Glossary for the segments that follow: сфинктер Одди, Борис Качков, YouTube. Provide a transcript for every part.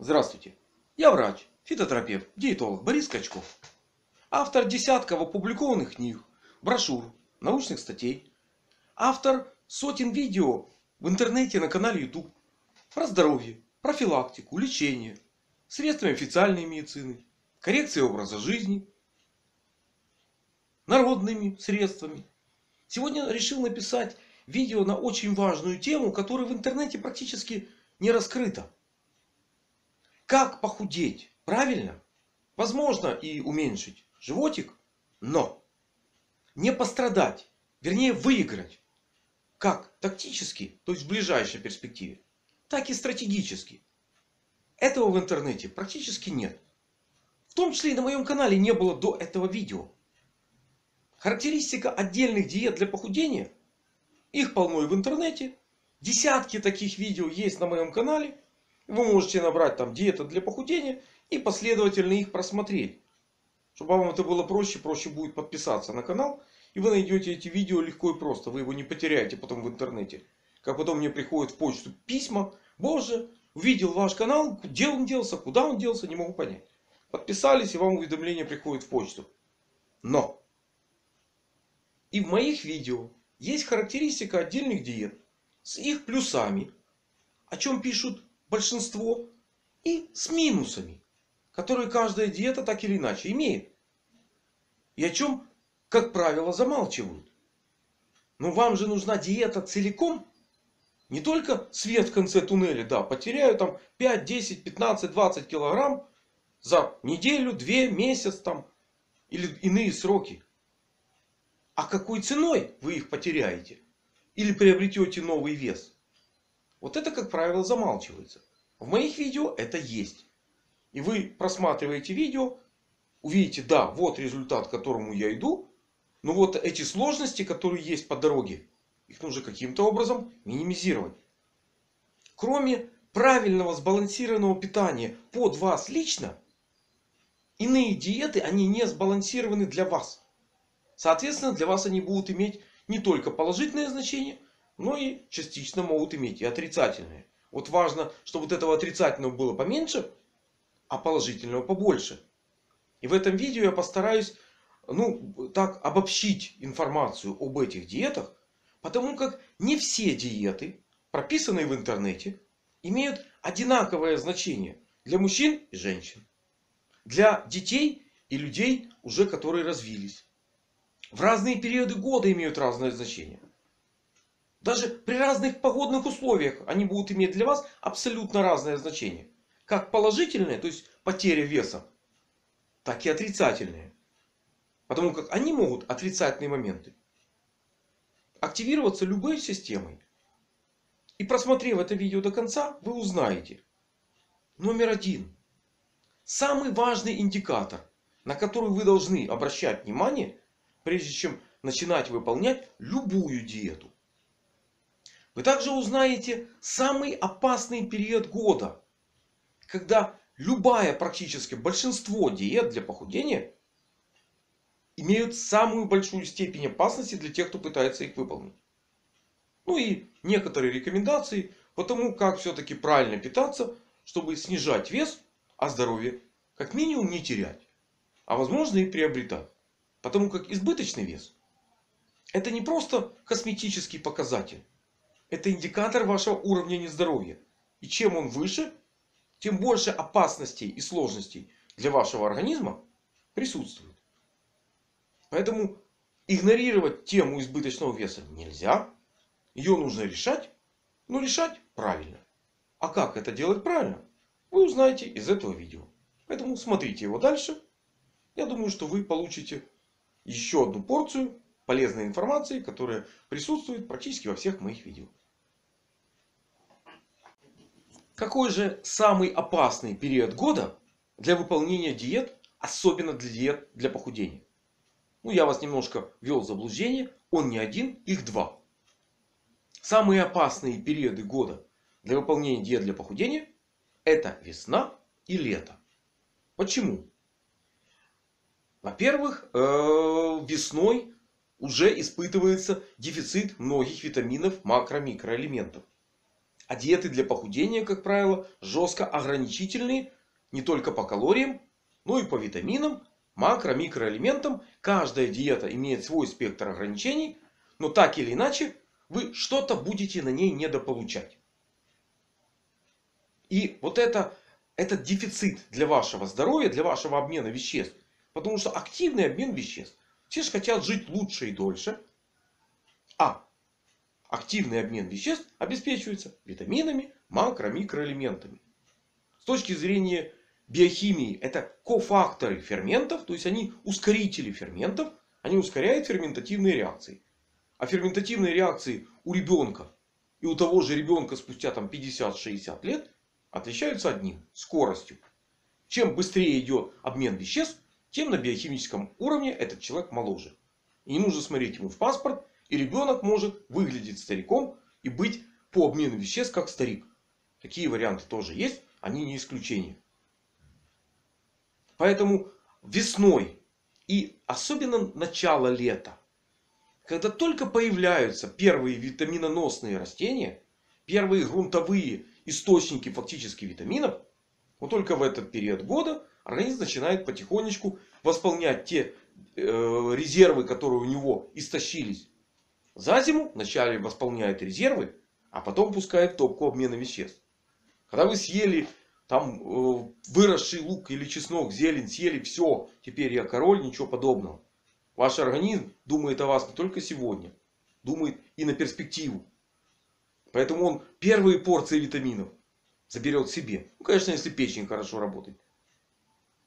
Здравствуйте, я врач, фитотерапевт, диетолог Борис Качков. Автор десятков опубликованных книг, брошюр, научных статей. Автор сотен видео в интернете на канале YouTube. Про здоровье, профилактику, лечение, средства официальной медицины, коррекции образа жизни, народными средствами. Сегодня решил написать видео на очень важную тему, которая в интернете практически не раскрыта. Как похудеть правильно? Возможно и уменьшить животик, но не пострадать, вернее выиграть. Как тактически, то есть в ближайшей перспективе, так и стратегически. Этого в интернете практически нет. В том числе и на моем канале не было до этого видео. Характеристика отдельных диет для похудения. Их полно и в интернете. Десятки таких видео есть на моем канале. Вы можете набрать там диета для похудения и последовательно их просмотреть. Чтобы вам это было проще, проще будет подписаться на канал. И вы найдете эти видео легко и просто. Вы его не потеряете потом в интернете. Как потом мне приходят в почту письма. Боже, увидел ваш канал. Где он делся? Куда он делся? Не могу понять. Подписались и вам уведомление приходит в почту. Но! И в моих видео есть характеристика отдельных диет с их плюсами, о чем пишут большинство, и с минусами, которые каждая диета так или иначе имеет. И о чем, как правило, замалчивают. Но вам же нужна диета целиком. Не только свет в конце туннеля. Да, потеряю там 5, 10, 15, 20 килограмм за неделю, 2, месяц там, или иные сроки. А какой ценой вы их потеряете? Или приобретете новый вес? Вот это, как правило, замалчивается. В моих видео это есть. И вы просматриваете видео. Увидите, да, вот результат, к которому я иду. Но вот эти сложности, которые есть по дороге, их нужно каким-то образом минимизировать. Кроме правильного сбалансированного питания под вас лично, иные диеты, они не сбалансированы для вас. Соответственно, для вас они будут иметь не только положительное значение, но и частично могут иметь и отрицательное. Вот важно, чтобы вот этого отрицательного было поменьше, а положительного побольше. И в этом видео я постараюсь, так обобщить информацию об этих диетах, потому как не все диеты, прописанные в интернете, имеют одинаковое значение для мужчин и женщин, для детей и людей, уже которые развились. В разные периоды года имеют разное значение. Даже при разных погодных условиях они будут иметь для вас абсолютно разное значение. Как положительное, то есть потеря веса, так и отрицательное. Потому как они могут, отрицательные моменты, активироваться любой системой. И просмотрев это видео до конца, вы узнаете. Номер 1. Самый важный индикатор, на который вы должны обращать внимание, прежде чем начинать выполнять любую диету. Вы также узнаете самый опасный период года. Когда любая, практически большинство диет для похудения имеют самую большую степень опасности для тех, кто пытается их выполнить. Ну и некоторые рекомендации по тому, как все-таки правильно питаться, чтобы снижать вес, а здоровье как минимум не терять. А возможно и приобретать. Потому как избыточный вес — это не просто косметический показатель. Это индикатор вашего уровня нездоровья. И чем он выше, тем больше опасностей и сложностей для вашего организма присутствует. Поэтому игнорировать тему избыточного веса нельзя. Ее нужно решать. Но решать правильно. А как это делать правильно, вы узнаете из этого видео. Поэтому смотрите его дальше. Я думаю, что вы получите еще одну порцию полезной информации, которая присутствует практически во всех моих видео. Какой же самый опасный период года для выполнения диет, особенно для диет для похудения? Я вас немножко ввел в заблуждение. Он не один, их 2. Самые опасные периоды года для выполнения диет для похудения — это весна и лето. Почему? Во-первых, весной уже испытывается дефицит многих витаминов, макро-микроэлементов. А диеты для похудения, как правило, жестко ограничительные не только по калориям, но и по витаминам, макро- и микроэлементам. Каждая диета имеет свой спектр ограничений. Но так или иначе, вы что-то будете на ней недополучать. И вот это дефицит для вашего здоровья, для вашего обмена веществ. Потому что активный обмен веществ. Все же хотят жить лучше и дольше. А активный обмен веществ обеспечивается витаминами, макро- и микроэлементами. С точки зрения биохимии, это кофакторы ферментов. То есть они ускорители ферментов. Они ускоряют ферментативные реакции. А ферментативные реакции у ребенка и у того же ребенка спустя 50-60 лет отличаются одним. Скоростью. Чем быстрее идет обмен веществ, тем на биохимическом уровне этот человек моложе. И не нужно смотреть ему в паспорт. И ребенок может выглядеть стариком и быть по обмену веществ как старик. Такие варианты тоже есть. Они не исключение. Поэтому весной и особенно начало лета, когда только появляются первые витаминоносные растения, первые грунтовые источники фактически витаминов, вот только в этот период года организм начинает потихонечку восполнять те резервы, которые у него истощились. За зиму вначале восполняет резервы, а потом пускает топку обмена веществ. Когда вы съели там выросший лук или чеснок, зелень, съели все, теперь я король, ничего подобного. Ваш организм думает о вас не только сегодня. Думает и на перспективу. Поэтому он первые порции витаминов заберет себе. Ну, конечно, если печень хорошо работает.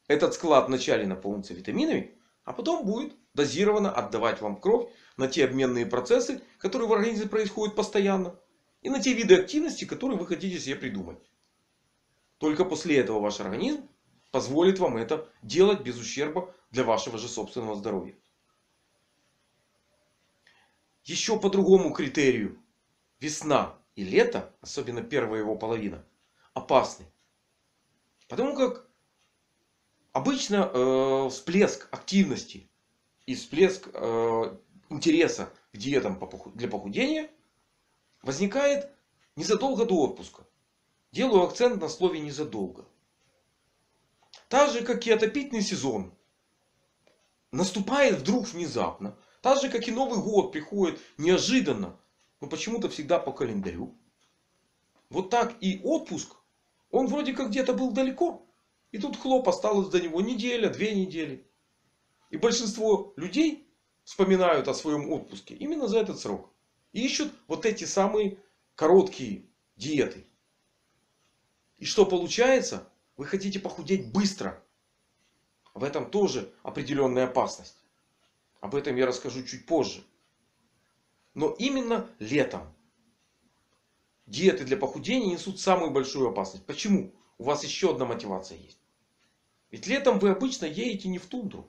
Этот склад вначале наполнится витаминами. А потом будет дозированно отдавать вам кровь на те обменные процессы, которые в организме происходят постоянно. И на те виды активности, которые вы хотите себе придумать. Только после этого ваш организм позволит вам это делать без ущерба для вашего же собственного здоровья. Еще по другому критерию. Весна и лето, особенно первая его половина, опасны. Потому как обычно всплеск активности и всплеск интереса к диетам для похудения возникает незадолго до отпуска. Делаю акцент на слове «незадолго». Так же, как и отопительный сезон наступает вдруг внезапно. Так же, как и Новый год приходит неожиданно. Но почему-то всегда по календарю. Вот так и отпуск. Он вроде как где-то был далеко. И тут хлоп, осталось до него неделя, 2 недели. И большинство людей вспоминают о своем отпуске именно за этот срок. И ищут вот эти самые короткие диеты. И что получается? Вы хотите похудеть быстро. В этом тоже определенная опасность. Об этом я расскажу чуть позже. Но именно летом диеты для похудения несут самую большую опасность. Почему? У вас еще одна мотивация есть. Ведь летом вы обычно едете не в тундру.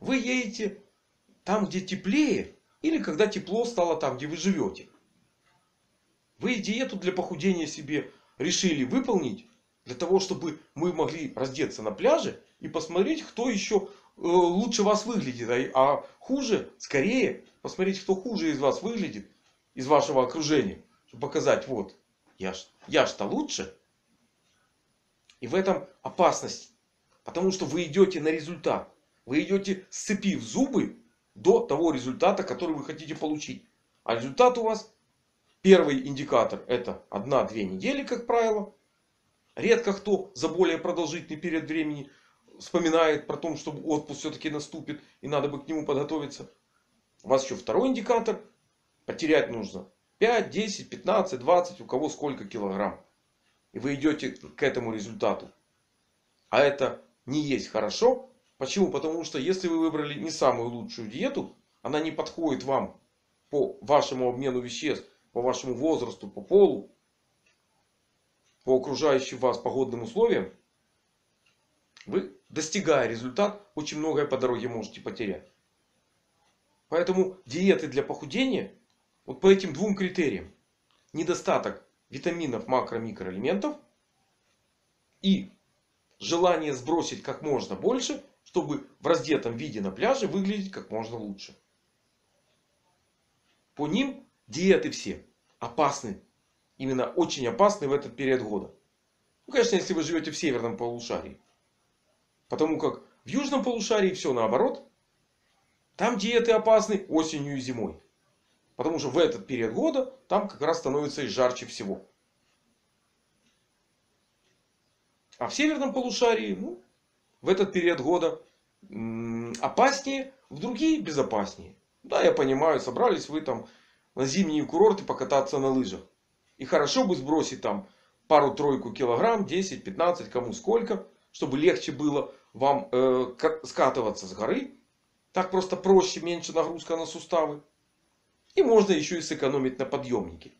Вы едете там, где теплее. Или когда тепло стало там, где вы живете. Вы диету для похудения себе решили выполнить. Для того, чтобы мы могли раздеться на пляже. И посмотреть, кто еще лучше вас выглядит. А хуже, скорее, посмотреть, кто хуже из вас выглядит. Из вашего окружения. Чтобы показать, вот, я ж-то лучше. И в этом опасность. Потому что вы идете на результат. Вы идете, сцепив зубы до того результата, который вы хотите получить. А результат у вас первый индикатор — это 1-2 недели, как правило. Редко кто за более продолжительный период времени вспоминает про то, что отпуск все-таки наступит. И надо бы к нему подготовиться. У вас еще второй индикатор. Потерять нужно 5, 10, 15, 20. У кого сколько килограмм. И вы идете к этому результату. А это не есть хорошо. Почему? Потому что если вы выбрали не самую лучшую диету, она не подходит вам по вашему обмену веществ, по вашему возрасту, по полу, по окружающим вас погодным условиям, вы, достигая результат, очень многое по дороге можете потерять. Поэтому диеты для похудения вот по этим двум критериям. Недостаток витаминов, макро- и микроэлементов и желание сбросить как можно больше, чтобы в раздетом виде на пляже выглядеть как можно лучше. По ним диеты все опасны именно очень опасны в этот период года. Ну, конечно, если вы живете в северном полушарии. Потому как в южном полушарии все наоборот. Там диеты опасны осенью и зимой. Потому что в этот период года там как раз становится и жарче всего. А в северном полушарии, ну, в этот период года опаснее, в другие безопаснее. Да, я понимаю, собрались вы там на зимние курорты покататься на лыжах. И хорошо бы сбросить там пару-тройку килограмм, 10-15, кому сколько, чтобы легче было вам скатываться с горы. Так просто проще, меньше нагрузка на суставы. И можно еще и сэкономить на подъемнике.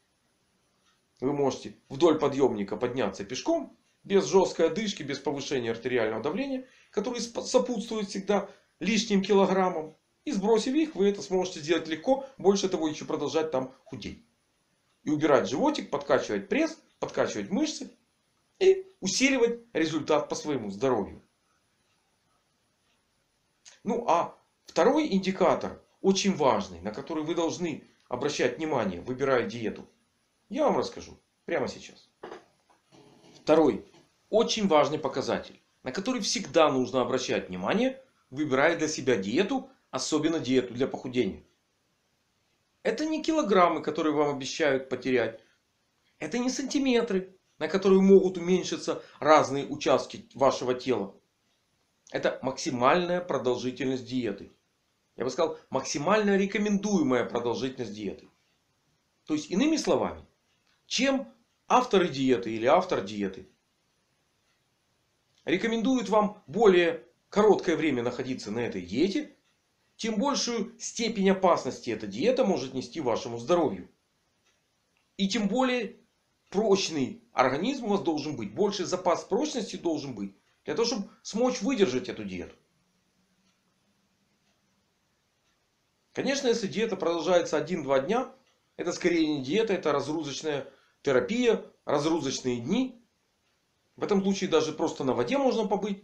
Вы можете вдоль подъемника подняться пешком, без жесткой одышки, без повышения артериального давления, которое сопутствует всегда лишним килограммам. И сбросив их, вы это сможете сделать легко. Больше того, еще продолжать там худеть. И убирать животик, подкачивать пресс, подкачивать мышцы. И усиливать результат по своему здоровью. Ну а второй индикатор, очень важный, на который вы должны обращать внимание, выбирая диету, я вам расскажу прямо сейчас. Второй очень важный показатель, на который всегда нужно обращать внимание, выбирая для себя диету, особенно диету для похудения. Это не килограммы, которые вам обещают потерять. Это не сантиметры, на которые могут уменьшиться разные участки вашего тела. Это максимальная продолжительность диеты. Я бы сказал, максимально рекомендуемая продолжительность диеты. То есть, иными словами, чем авторы диеты или автор диеты рекомендуют вам более короткое время находиться на этой диете, тем большую степень опасности эта диета может нести вашему здоровью. И тем более прочный организм у вас должен быть. Больший запас прочности должен быть. Для того, чтобы смочь выдержать эту диету. Конечно, если диета продолжается 1-2 дня, это скорее не диета, это разгрузочная терапия, разгрузочные дни. В этом случае даже просто на воде можно побыть.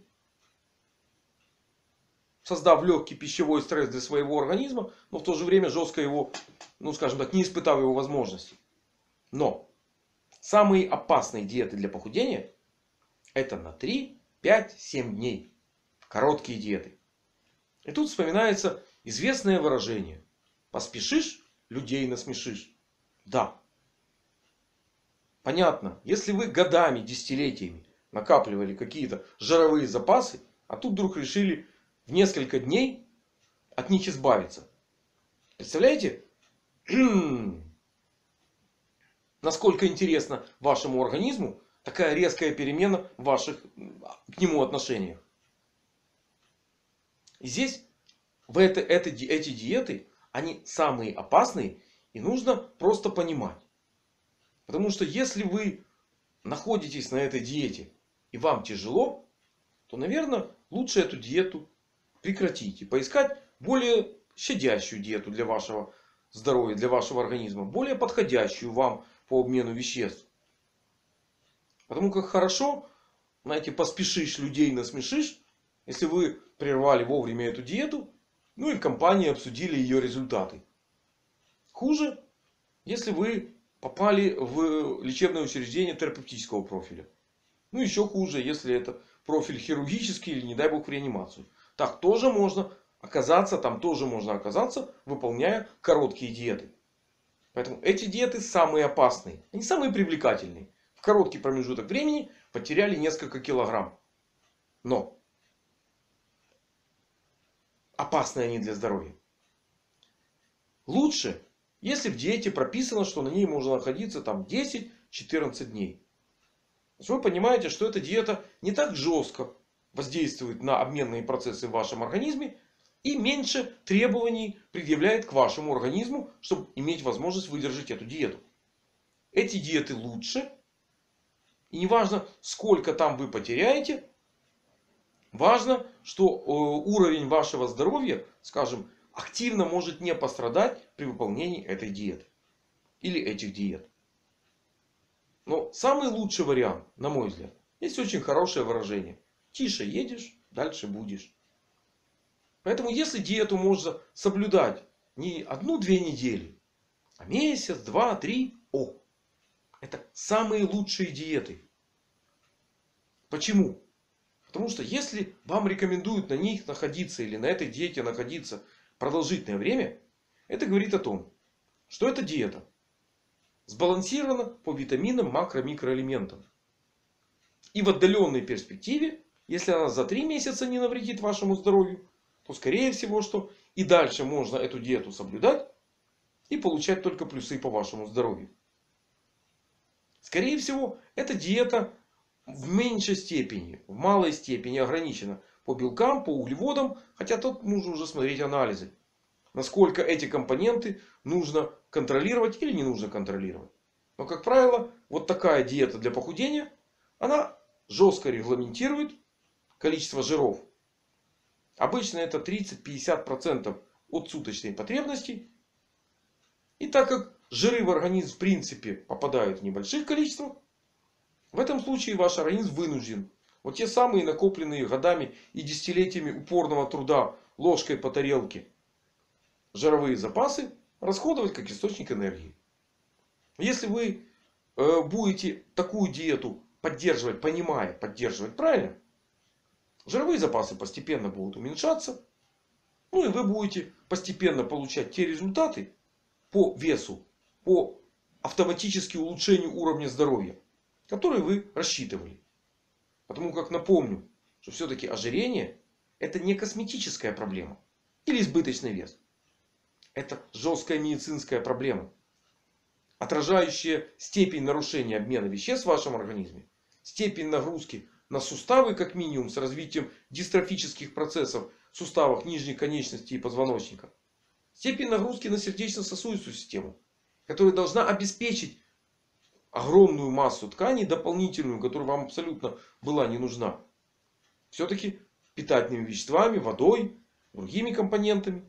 Создав легкий пищевой стресс для своего организма, но в то же время жестко его, ну скажем так, не испытав его возможностей. Но самые опасные диеты для похудения это на 3, 5, 7 дней. Короткие диеты. И тут вспоминается известное выражение. Поспешишь, людей насмешишь. Да. Понятно. Если вы годами, десятилетиями накапливали какие-то жировые запасы, а тут вдруг решили в несколько дней от них избавиться. Представляете? Насколько интересна вашему организму такая резкая перемена в ваших к нему отношениях. И здесь эти диеты, они самые опасные. И нужно просто понимать. Потому что если вы находитесь на этой диете и вам тяжело, то, наверное, лучше эту диету прекратите. Поискать более щадящую диету для вашего здоровья, для вашего организма. Более подходящую вам по обмену веществ. Потому как хорошо, знаете, поспешишь, людей насмешишь. Если вы прервали вовремя эту диету, ну и в компании обсудили ее результаты. Хуже, если вы попали в лечебное учреждение терапевтического профиля. Ну еще хуже, если это профиль хирургический или, не дай бог, в реанимацию. Так тоже можно оказаться, там тоже можно оказаться, выполняя короткие диеты. Поэтому эти диеты самые опасные. Они самые привлекательные. В короткий промежуток времени потеряли несколько килограмм. Но опасны они для здоровья. Лучше, если в диете прописано, что на ней можно находиться там 10-14 дней. Вы понимаете, что эта диета не так жестко воздействует на обменные процессы в вашем организме. И меньше требований предъявляет к вашему организму, чтобы иметь возможность выдержать эту диету. Эти диеты лучше. И не важно, сколько там вы потеряете. Важно, что уровень вашего здоровья, скажем, активно может не пострадать при выполнении этой диеты. Или этих диет. Но самый лучший вариант, на мой взгляд, есть очень хорошее выражение. Тише едешь, дальше будешь. Поэтому если диету можно соблюдать не 1-2 недели, а месяц, 2-3. О! Это самые лучшие диеты. Почему? Потому что если вам рекомендуют на них находиться или на этой диете находиться продолжительное время, это говорит о том, что эта диета сбалансирована по витаминам, макро, микроэлементам. И в отдаленной перспективе, если она за 3 месяца не навредит вашему здоровью, то скорее всего, что и дальше можно эту диету соблюдать и получать только плюсы по вашему здоровью. Скорее всего, эта диета в меньшей степени, в малой степени ограничена по белкам, по углеводам. Хотя тут нужно уже смотреть анализы. Насколько эти компоненты нужно контролировать или не нужно контролировать. Но, как правило, вот такая диета для похудения, она жестко регламентирует количество жиров. Обычно это 30-50% от суточной потребности. И так как жиры в организм в принципе попадают в небольших количествах, в этом случае ваш организм вынужден вот те самые накопленные годами и десятилетиями упорного труда ложкой по тарелке жировые запасы расходовать как источник энергии. Если вы будете такую диету поддерживать, понимая, поддерживать правильно, жировые запасы постепенно будут уменьшаться. Ну и вы будете постепенно получать те результаты по весу, по автоматически улучшению уровня здоровья, которые вы рассчитывали. Потому как напомню, что все-таки ожирение — это не косметическая проблема или избыточный вес. Это жесткая медицинская проблема, отражающая степень нарушения обмена веществ в вашем организме, степень нагрузки на суставы как минимум с развитием дистрофических процессов в суставах нижних конечностей и позвоночника, степень нагрузки на сердечно-сосудистую систему, которая должна обеспечить огромную массу тканей дополнительную, которая вам абсолютно была не нужна. Все-таки питательными веществами, водой, другими компонентами.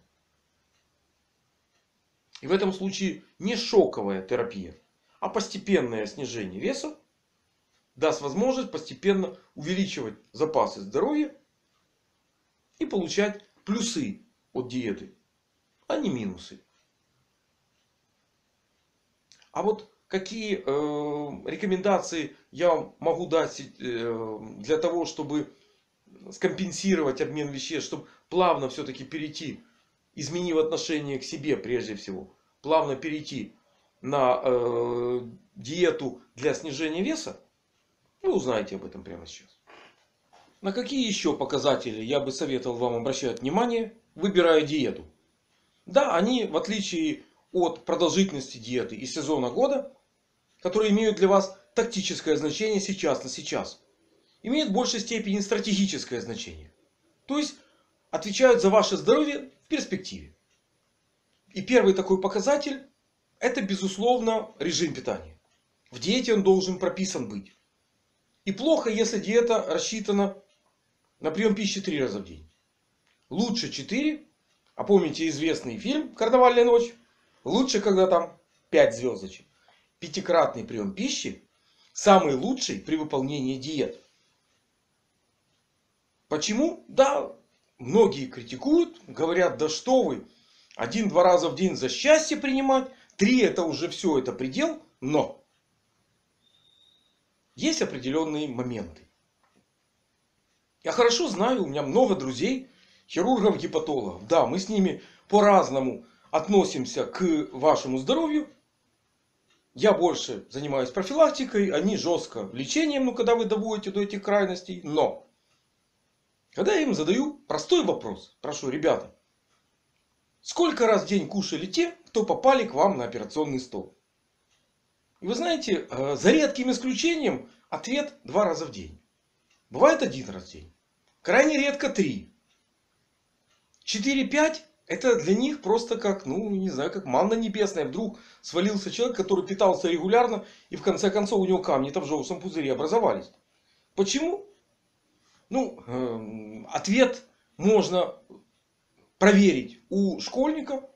И в этом случае не шоковая терапия, а постепенное снижение веса даст возможность постепенно увеличивать запасы здоровья и получать плюсы от диеты, а не минусы. А вот какие рекомендации я вам могу дать для того, чтобы скомпенсировать обмен веществ, чтобы плавно все-таки перейти, изменив отношение к себе прежде всего, плавно перейти на диету для снижения веса? Вы узнаете об этом прямо сейчас. На какие еще показатели я бы советовал вам обращать внимание, выбирая диету? Да, они, в отличие от продолжительности диеты и сезона года, которые имеют для вас тактическое значение сейчас на сейчас, имеют в большей степени стратегическое значение. То есть отвечают за ваше здоровье в перспективе. И первый такой показатель — это, безусловно, режим питания. В диете он должен прописан быть. И плохо, если диета рассчитана на прием пищи 3 раза в день. Лучше 4. А помните известный фильм «Карнавальная ночь»? Лучше, когда там 5 звездочек. 5-кратный прием пищи самый лучший при выполнении диет. Почему? Да, многие критикуют. Говорят: да что вы, 1-2 раза в день за счастье принимать. 3 это уже все, это предел. Но есть определенные моменты. Я хорошо знаю, у меня много друзей хирургов-гепатологов. Да, мы с ними по-разному относимся к вашему здоровью. Я больше занимаюсь профилактикой, они жестко лечением, ну, когда вы доводите до этих крайностей. Но когда я им задаю простой вопрос, прошу: ребята, сколько раз в день кушали те, кто попали к вам на операционный стол? И вы знаете, за редким исключением, ответ — 2 раза в день. Бывает 1 раз в день. Крайне редко 3. 4-5. Это для них просто как, ну, не знаю, как манна небесная. Вдруг свалился человек, который питался регулярно, и в конце концов у него камни-то в желчном пузыре образовались. Почему? Ну, ответ можно проверить у школьника.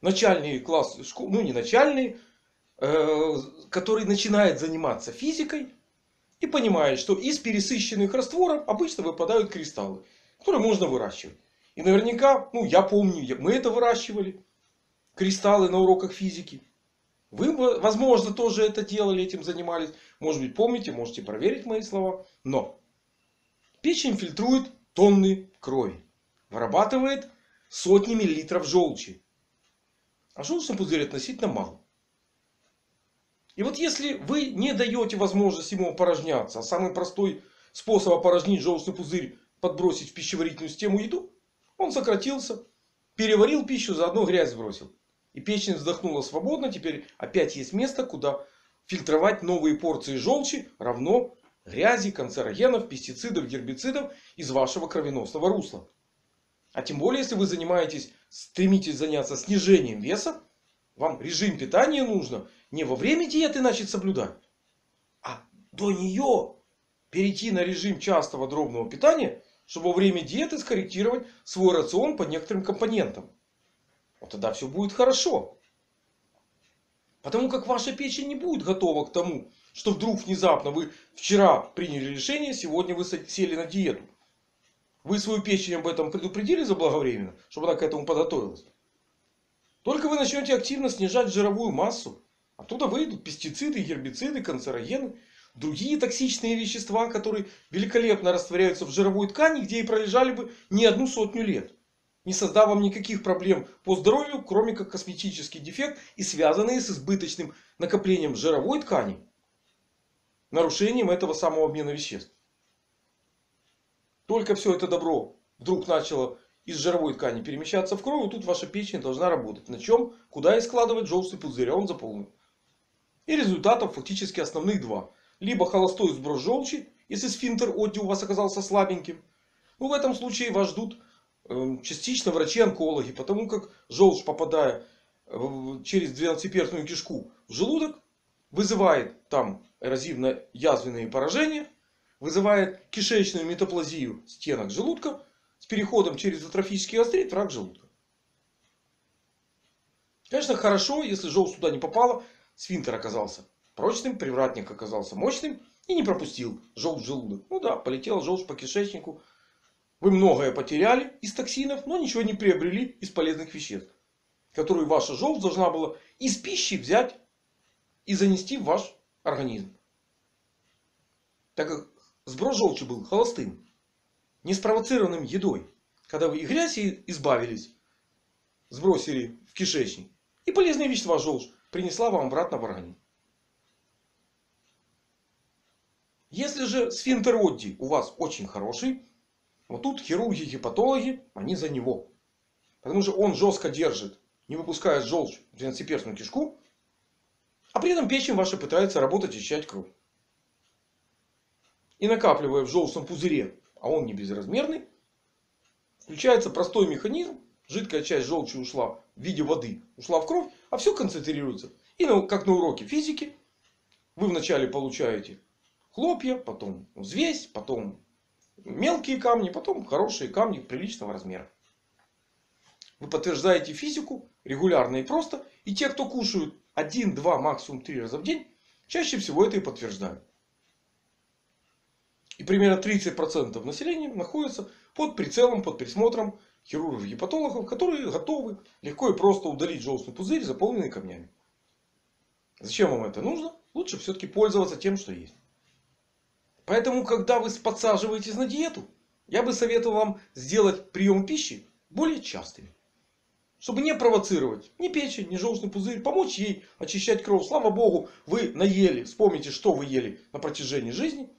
Начальный класс, ну не начальный, который начинает заниматься физикой и понимает, что из пересыщенных растворов обычно выпадают кристаллы, которые можно выращивать. И наверняка, ну я помню, мы это выращивали. Кристаллы на уроках физики. Вы, возможно, тоже это делали, этим занимались. Может быть, помните, можете проверить мои слова. Но печень фильтрует тонны крови. Вырабатывает сотни миллилитров желчи. А желчный пузырь относительно мал. И вот если вы не даете возможность ему опорожняться. А самый простой способ опорожнить желчный пузырь — подбросить в пищеварительную систему еду. Он сократился. Переварил пищу, заодно грязь сбросил. И печень вздохнула свободно. Теперь опять есть место, куда фильтровать новые порции желчи. Равно грязи, канцерогенов, пестицидов, гербицидов из вашего кровеносного русла. А тем более, если вы занимаетесь, стремитесь заняться снижением веса. Вам режим питания нужно не во время диеты начать соблюдать. А до нее перейти на режим частого дробного питания. Чтобы во время диеты скорректировать свой рацион по некоторым компонентам. Вот тогда все будет хорошо. Потому как ваша печень не будет готова к тому, что вдруг внезапно вы вчера приняли решение, сегодня вы сели на диету. Вы свою печень об этом предупредили заблаговременно, чтобы она к этому подготовилась. Только вы начнете активно снижать жировую массу. Оттуда выйдут пестициды, гербициды, канцерогены. Другие токсичные вещества, которые великолепно растворяются в жировой ткани, где и пролежали бы не одну сотню лет. Не создав вам никаких проблем по здоровью, кроме как косметический дефект и связанные с избыточным накоплением жировой ткани. Нарушением этого самого обмена веществ. Только все это добро вдруг начало из жировой ткани перемещаться в кровь. И тут ваша печень должна работать. На чем? Куда и складывать желчный пузырь. А он заполнен. И результатов фактически основных два. Либо холостой сброс желчи, если сфинктер отди у вас оказался слабеньким. Ну, в этом случае вас ждут частично врачи-онкологи. Потому как желчь, попадая через 12-перстную кишку в желудок, вызывает там эрозивно-язвенные поражения. Вызывает кишечную метаплазию стенок желудка. С переходом через атрофический гастрит — рак желудка. Конечно, хорошо, если желчь туда не попала. Сфинктер оказался прочным, привратник оказался мощным и не пропустил желчь в желудок. Ну да, полетела желчь по кишечнику. Вы многое потеряли из токсинов, но ничего не приобрели из полезных веществ, которые ваша желчь должна была из пищи взять и занести в ваш организм. Так как сброс желчи был холостым, неспровоцированным едой. Когда вы и грязь избавились, сбросили в кишечник, и полезные вещества желчь принесла вам обратно в организм. Если же сфинктер Одди у вас очень хороший, вот тут хирурги и гепатологи, они за него. Потому что он жестко держит, не выпускает желчь в 12-перстную кишку. А при этом печень ваша пытается работать, очищать кровь. И накапливая в желчном пузыре, а он не безразмерный, включается простой механизм. Жидкая часть желчи ушла в виде воды, ушла в кровь, а все концентрируется. И как на уроке физики, вы вначале получаете хлопья, потом взвесь, потом мелкие камни, потом хорошие камни приличного размера. Вы подтверждаете физику регулярно и просто. И те, кто кушают 1, 2, максимум 3 раза в день, чаще всего это и подтверждают. И примерно 30% населения находится под прицелом, под присмотром хирургов и гепатологов, которые готовы легко и просто удалить желчный пузырь, заполненный камнями. Зачем вам это нужно? Лучше все-таки пользоваться тем, что есть. Поэтому, когда вы подсаживаетесь на диету, я бы советовал вам сделать прием пищи более частым. Чтобы не провоцировать ни печень, ни желчный пузырь. Помочь ей очищать кровь. Слава Богу, вы наели. Вспомните, что вы ели на протяжении жизни.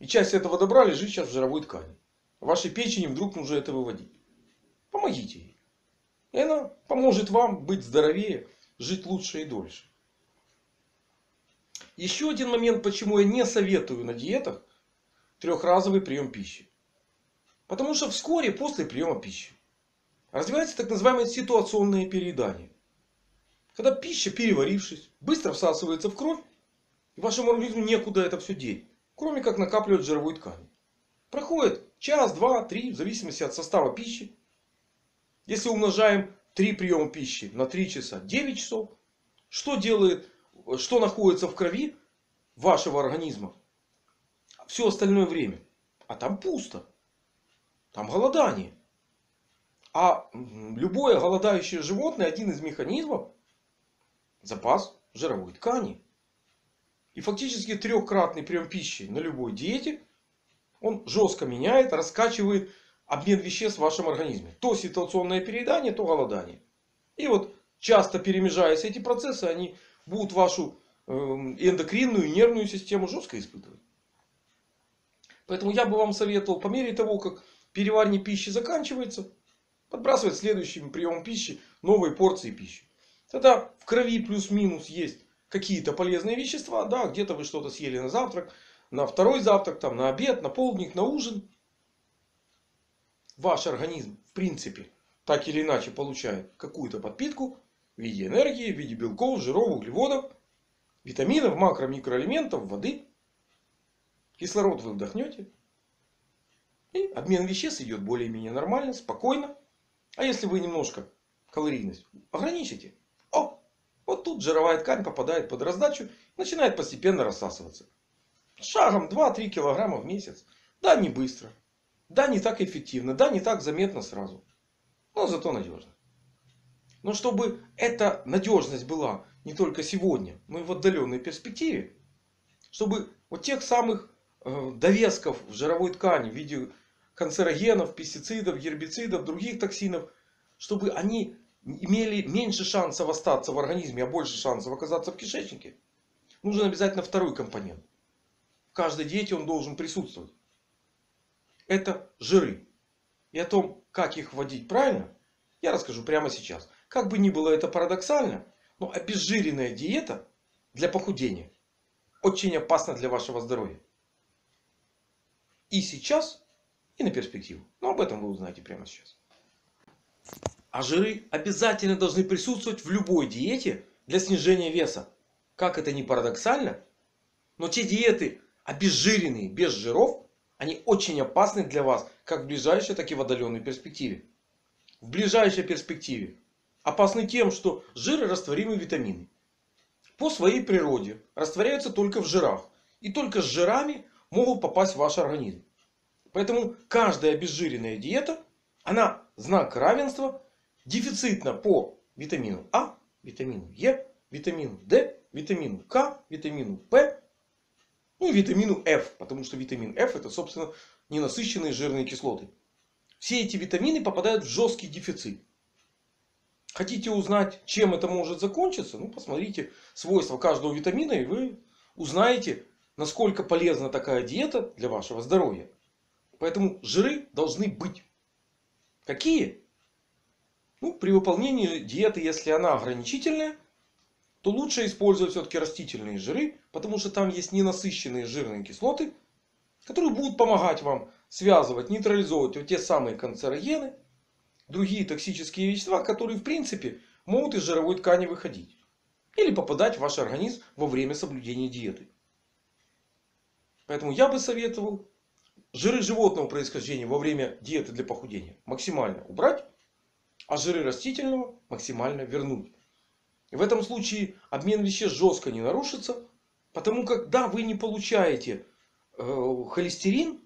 И часть этого добра лежит сейчас в жировой ткани. Вашей печени вдруг нужно это выводить. Помогите ей. И она поможет вам быть здоровее, жить лучше и дольше. Еще один момент, почему я не советую на диетах трехразовый прием пищи. Потому что вскоре после приема пищи развивается так называемое ситуационное переедание. Когда пища, переварившись, быстро всасывается в кровь. И вашему организму некуда это все деть. Кроме как накапливать жировую ткань. Проходит час, два, три. В зависимости от состава пищи. Если умножаем 3 приема пищи на 3 часа — 9 часов. Что находится в крови вашего организма все остальное время? А там пусто. Там голодание. А любое голодающее животное — один из механизмов — запас жировой ткани и фактически трехкратный прием пищи на любой диете, он жестко меняет, раскачивает обмен веществ в вашем организме. То ситуационное переедание, то голодание. И вот часто перемежаясь эти процессы, они будут вашу эндокринную и нервную систему жестко испытывать. Поэтому я бы вам советовал, по мере того, как переваривание пищи заканчивается, подбрасывать следующим приемом пищи новые порции пищи. Тогда в крови плюс-минус есть какие-то полезные вещества. Да, где-то вы что-то съели на завтрак, на второй завтрак, там, на обед, на полдник, на ужин. Ваш организм, в принципе, так или иначе получает какую-то подпитку в виде энергии, в виде белков, жиров, углеводов, витаминов, макро- и микроэлементов, воды. Кислород вы вдохнете. И обмен веществ идет более-менее нормально, спокойно. А если вы немножко калорийность ограничите, вот тут жировая ткань попадает под раздачу, начинает постепенно рассасываться. Шагом 2-3 килограмма в месяц. Да, не быстро. Да, не так эффективно. Да, не так заметно сразу. Но зато надежно. Но чтобы эта надежность была не только сегодня, но и в отдаленной перспективе, чтобы вот тех самых довесков в жировой ткани в виде канцерогенов, пестицидов, гербицидов, других токсинов, чтобы они имели меньше шансов остаться в организме, а больше шансов оказаться в кишечнике, нужен обязательно второй компонент. В каждой диете он должен присутствовать. Это жиры. И о том, как их вводить правильно, я расскажу прямо сейчас. Как бы ни было это парадоксально, но обезжиренная диета для похудения очень опасна для вашего здоровья. И сейчас, и на перспективу. Но об этом вы узнаете прямо сейчас. А жиры обязательно должны присутствовать в любой диете для снижения веса. Как это ни парадоксально, но те диеты обезжиренные, без жиров, они очень опасны для вас, как в ближайшей, так и в отдаленной перспективе. В ближайшей перспективе опасны тем, что жиры растворимы витамины. По своей природе растворяются только в жирах. И только с жирами могут попасть в ваш организм. Поэтому каждая обезжиренная диета, она знак равенства, дефицитна по витамину А, витамину Е, витамину Д, витамину К, витамину П, ну и витамину Ф. Потому что витамин Ф это, собственно, ненасыщенные жирные кислоты. Все эти витамины попадают в жесткий дефицит. Хотите узнать, чем это может закончиться? Ну, посмотрите свойства каждого витамина, и вы узнаете, насколько полезна такая диета для вашего здоровья. Поэтому жиры должны быть. Какие? Ну, при выполнении диеты, если она ограничительная, то лучше использовать все-таки растительные жиры. Потому что там есть ненасыщенные жирные кислоты, которые будут помогать вам связывать, нейтрализовывать вот те самые канцерогены, другие токсические вещества, которые в принципе могут из жировой ткани выходить. Или попадать в ваш организм во время соблюдения диеты. Поэтому я бы советовал жиры животного происхождения во время диеты для похудения максимально убрать. А жиры растительного максимально вернуть. И в этом случае обмен веществ жестко не нарушится. Потому как да, вы не получаете холестерин,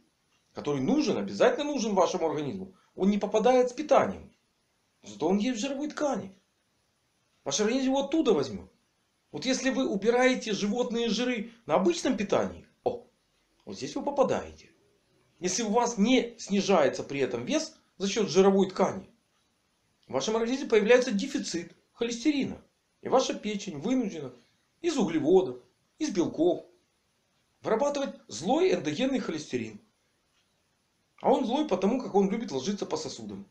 который нужен, обязательно нужен вашему организму. Он не попадает с питанием. Зато он есть в жировой ткани. Ваш организм его оттуда возьмет. Вот если вы убираете животные жиры на обычном питании, вот здесь вы попадаете. Если у вас не снижается при этом вес за счет жировой ткани, в вашем организме появляется дефицит холестерина. И ваша печень вынуждена из углеводов, из белков вырабатывать злой эндогенный холестерин. А он злой потому, как он любит ложиться по сосудам.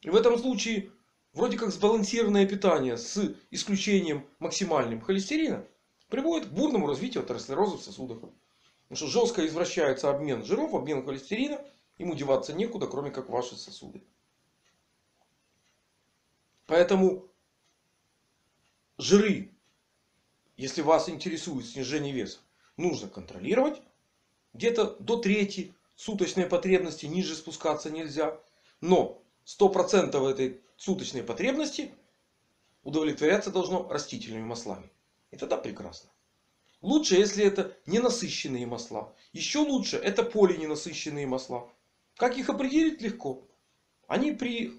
И в этом случае вроде как сбалансированное питание с исключением максимальным холестерина приводит к бурному развитию атеросклероза в сосудах. Потому что жестко извращается обмен жиров, обмен холестерина. Ему деваться некуда, кроме как ваши сосуды. Поэтому жиры, если вас интересует снижение веса, нужно контролировать. Где-то до трети суточной потребности ниже спускаться нельзя. Но 100% этой суточной потребности удовлетворяться должно растительными маслами. И тогда прекрасно. Лучше, если это ненасыщенные масла. Еще лучше, это полиненасыщенные масла. Как их определить? Легко. Они при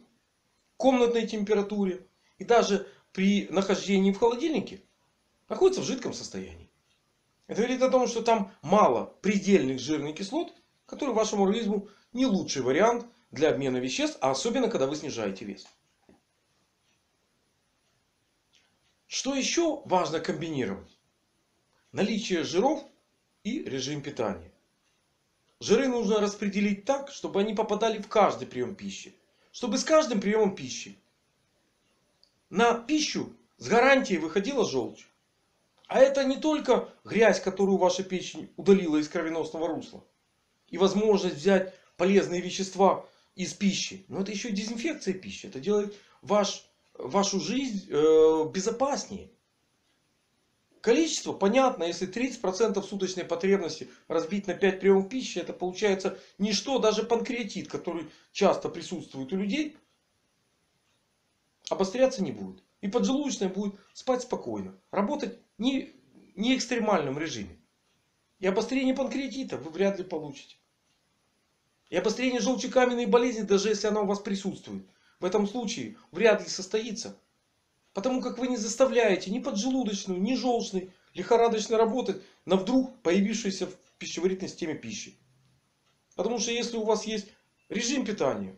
комнатной температуре и даже при нахождении в холодильнике находится в жидком состоянии. Это говорит о том, что там мало предельных жирных кислот, которые вашему организму не лучший вариант для обмена веществ, а особенно когда вы снижаете вес. Что еще важно комбинировать? Наличие жиров и режим питания. Жиры нужно распределить так, чтобы они попадали в каждый прием пищи. Чтобы с каждым приемом пищи на пищу с гарантией выходила желчь. А это не только грязь, которую ваша печень удалила из кровеносного русла. И возможность взять полезные вещества из пищи. Но это еще и дезинфекция пищи. Это делает вашу жизнь безопаснее. Количество понятно. Если 30% суточной потребности разбить на 5 приемов пищи, это получается ничто. Даже панкреатит, который часто присутствует у людей, обостряться не будет. И поджелудочная будет спать спокойно. Работать не в экстремальном режиме. И обострение панкреатита вы вряд ли получите. И обострение желчекаменной болезни, даже если она у вас присутствует, в этом случае вряд ли состоится. Потому как вы не заставляете ни поджелудочную, ни желчную лихорадочно работать на вдруг появившейся в пищеварительной системе пищи. Потому что если у вас есть режим питания,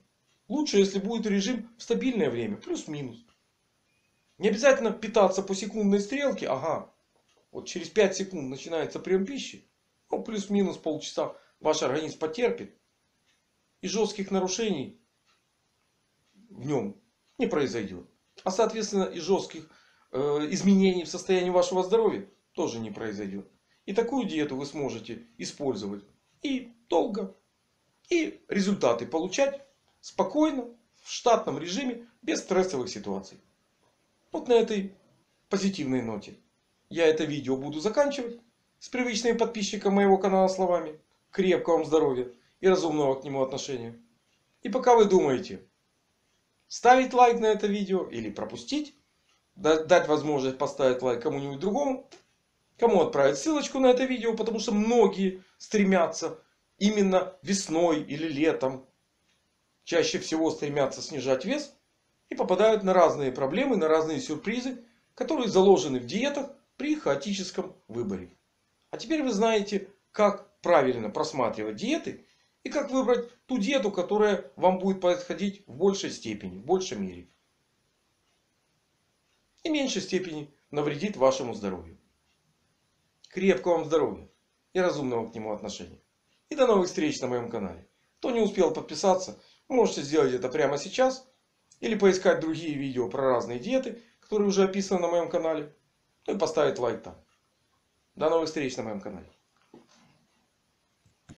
лучше если будет режим в стабильное время. Плюс-минус. Не обязательно питаться по секундной стрелке. Ага. Вот через 5 секунд начинается прием пищи. Ну, плюс-минус полчаса ваш организм потерпит. И жестких нарушений в нем не произойдет. А соответственно и жестких изменений в состоянии вашего здоровья тоже не произойдет. И такую диету вы сможете использовать и долго. И результаты получать спокойно, в штатном режиме, без стрессовых ситуаций. Вот на этой позитивной ноте я это видео буду заканчивать. С привычными подписчиками моего канала словами: крепкого вам здоровья и разумного к нему отношения. И пока вы думаете, ставить лайк на это видео или пропустить, дать возможность поставить лайк кому-нибудь другому, кому отправить ссылочку на это видео, потому что многие стремятся именно весной или летом, чаще всего стремятся снижать вес и попадают на разные проблемы, на разные сюрпризы, которые заложены в диетах при хаотическом выборе. А теперь вы знаете, как правильно просматривать диеты. И как выбрать ту диету, которая вам будет подходить в большей степени, в большей мере. И в меньшей степени навредит вашему здоровью. Крепкого вам здоровья и разумного к нему отношения. И до новых встреч на моем канале. Кто не успел подписаться, можете сделать это прямо сейчас. Или поискать другие видео про разные диеты, которые уже описаны на моем канале. И поставить лайк там. До новых встреч на моем канале.